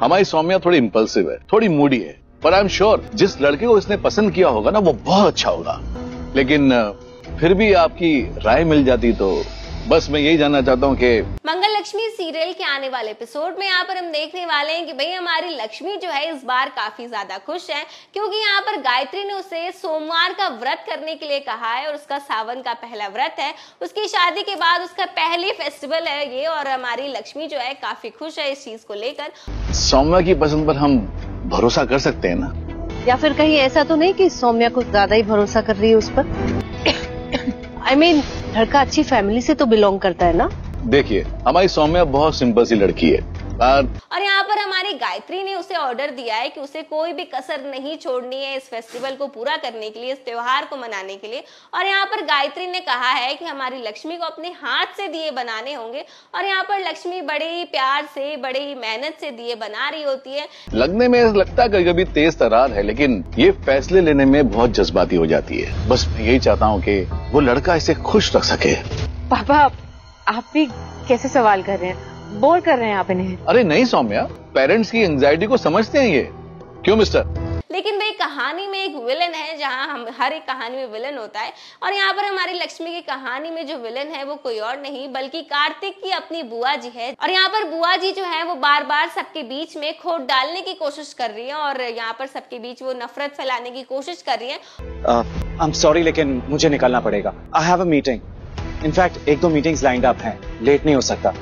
हमारी सौम्या थोड़ी इम्पल्सिव है, थोड़ी मूडी है, पर आई एम श्योर जिस लड़के को इसने पसंद किया होगा ना वो बहुत अच्छा होगा। लेकिन फिर भी आपकी राय मिल जाती तो बस मैं यही जानना चाहता हूँ कि मंगल लक्ष्मी सीरियल के आने वाले एपिसोड में यहाँ पर हम देखने वाले हैं कि भाई हमारी लक्ष्मी जो है इस बार काफी ज्यादा खुश है क्योंकि यहाँ पर गायत्री ने उसे सोमवार का व्रत करने के लिए कहा है और उसका सावन का पहला व्रत है। उसकी शादी के बाद उसका पहली फेस्टिवल है ये और हमारी लक्ष्मी जो है काफी खुश है इस चीज को लेकर। सौम्या की पसंद पर हम भरोसा कर सकते हैं ना? या फिर कहीं ऐसा तो नहीं कि सौम्या कुछ ज्यादा ही भरोसा कर रही है उस पर? आई मीन लड़का अच्छी फैमिली से तो बिलोंग करता है ना। देखिए हमारी सौम्या बहुत सिंपल सी लड़की है और यहाँ पर हमारी गायत्री ने उसे ऑर्डर दिया है कि उसे कोई भी कसर नहीं छोड़नी है इस फेस्टिवल को पूरा करने के लिए, इस त्योहार को मनाने के लिए। और यहाँ पर गायत्री ने कहा है कि हमारी लक्ष्मी को अपने हाथ से दिए बनाने होंगे और यहाँ पर लक्ष्मी बड़े ही प्यार से, बड़े ही मेहनत से दिए बना रही होती है। लगने में लगता कभी कभी तेज तरार है लेकिन ये फैसले लेने में बहुत जज्बाती हो जाती है। बस मैं यही चाहता हूँ कि वो लड़का इसे खुश रख सके। पापा आप भी कैसे सवाल कर रहे हैं, बोर कर रहे हैं आप इन्हें। अरे नहीं सौम्या, पेरेंट्स की एंजाइटी को समझते हैं ये। क्यों मिस्टर? लेकिन भाई कहानी में एक विलन है, जहाँ हम हर एक कहानी में विलन होता है और यहाँ पर हमारी लक्ष्मी की कहानी में जो विलन है वो कोई और नहीं बल्कि कार्तिक की अपनी बुआ जी है। और यहाँ पर बुआ जी जो है वो बार बार सबके बीच में खोट डालने की कोशिश कर रही है और यहाँ पर सबके बीच वो नफरत फैलाने की कोशिश कर रही है। आई एम सॉरी लेकिन मुझे निकलना पड़ेगा। I have a meeting, in fact 1-2 meetings lined up हैं, लेट नहीं हो सकता।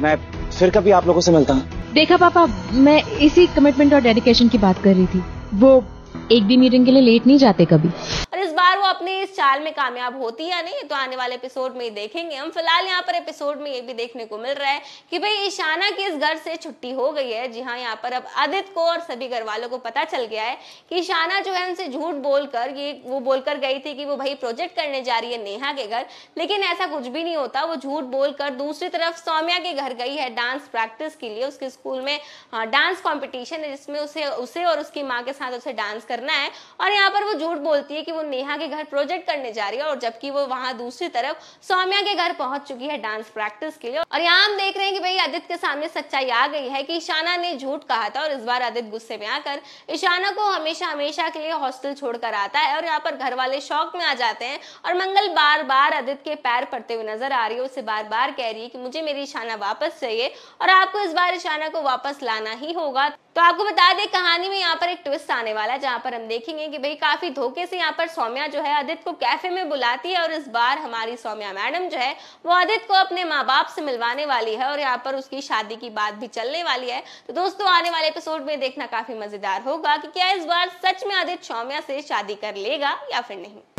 मैं फिर कभी आप लोगों से मिलता हूँ। देखा पापा, मैं इसी कमिटमेंट और डेडिकेशन की बात कर रही थी, वो एक भी मीटिंग के लिए लेट नहीं जाते कभी। और इस बार वो अपने इस चाल में कामयाब होती है या नहीं तो आने वाले एपिसोड में ही देखेंगे हम। फिलहाल यहाँ पर एपिसोड में ये भी देखने को मिल रहा है कि भाई ईशाना की इस घर से छुट्टी हो गई है। जी हाँ, यहाँ पर अब आदित्य को और सभी घर वालों को पता चल गया है कि ईशाना जो है उनसे झूठ बोलकर वो बोलकर गई थी कि वो भाई प्रोजेक्ट करने जा रही है नेहा के घर, लेकिन ऐसा कुछ भी नहीं होता। वो झूठ बोलकर दूसरी तरफ सौम्या के घर गई है डांस प्रैक्टिस के लिए। उसके स्कूल में डांस कॉम्पिटिशन है जिसमें उसे और उसकी माँ के साथ उसे डांस करना है और यहाँ पर वो झूठ बोलती है कि वो नेहा के घर प्रोजेक्ट करने जा रही है और जबकि वो वहाँ दूसरी तरफ सौम्या के घर पहुंच चुकी है डांस प्रैक्टिस के लिए। और यहाँ हम देख रहे हैं कि भाई आदित्य के सामने सच्चाई आ गई है कि ईशाना ने झूठ कहा था और इस बार आदित्य गुस्से में आकर ईशाना को हमेशा हमेशा के लिए हॉस्टल छोड़कर आता है और यहाँ पर घर वाले शौक में आ जाते हैं। और मंगल बार बार आदित्य के पैर पड़ते हुए नजर आ रही है, उसे बार बार कह रही है कि मुझे मेरी ईशाना वापस चाहिए और आपको इस बार ईशाना को वापस लाना ही होगा। तो आपको बता दें कहानी में यहाँ पर एक ट्विस्ट आने वाला है जहाँ पर हम देखेंगे कि भाई काफी धोखे से यहाँ पर सौम्या जो है आदित्य को कैफे में बुलाती है और इस बार हमारी सौम्या मैडम जो है वो आदित्य को अपने माँ बाप से मिलवाने वाली है और यहाँ पर उसकी शादी की बात भी चलने वाली है। तो दोस्तों आने वाले एपिसोड में देखना काफी मजेदार होगा कि क्या इस बार सच में आदित्य सौम्या से शादी कर लेगा या फिर नहीं।